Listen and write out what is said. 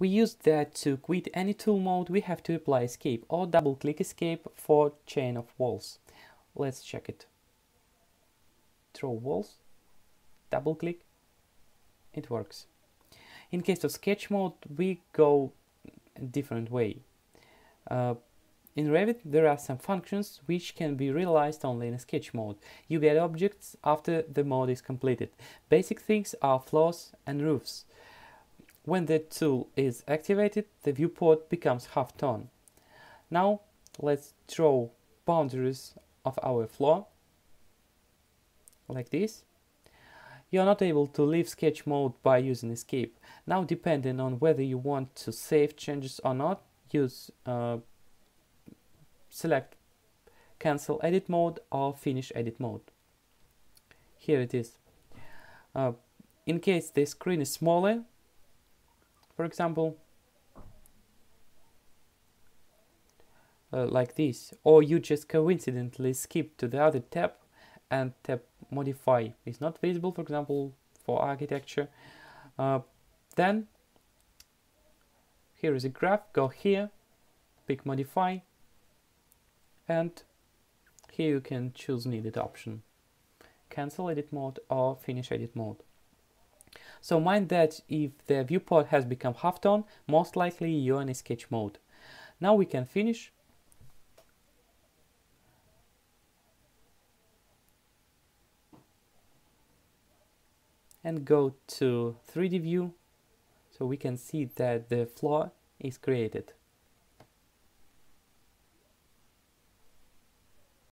We use that to quit any tool mode. We have to apply escape or double click escape for chain of walls. Let's check it. Draw walls, double click, it works. In case of sketch mode, we go a different way. In Revit, there are some functions which can be realized only in sketch mode. You get objects after the mode is completed. Basic things are floors and roofs. When the tool is activated, the viewport becomes half-tone. Now let's draw boundaries of our floor, like this. You are not able to leave sketch mode by using escape. Now, depending on whether you want to save changes or not, use select cancel edit mode or finish edit mode. Here it is. In case the screen is smaller, for example, like this, or you just coincidentally skip to the other tab and tab modify is not visible, for example, for architecture, then here is a graph, go here, pick modify, and here you can choose needed option, cancel edit mode or finish edit mode. So mind that if the viewport has become halftone, most likely you're in a sketch mode. Now we can finish. And go to 3D view, so we can see that the floor is created.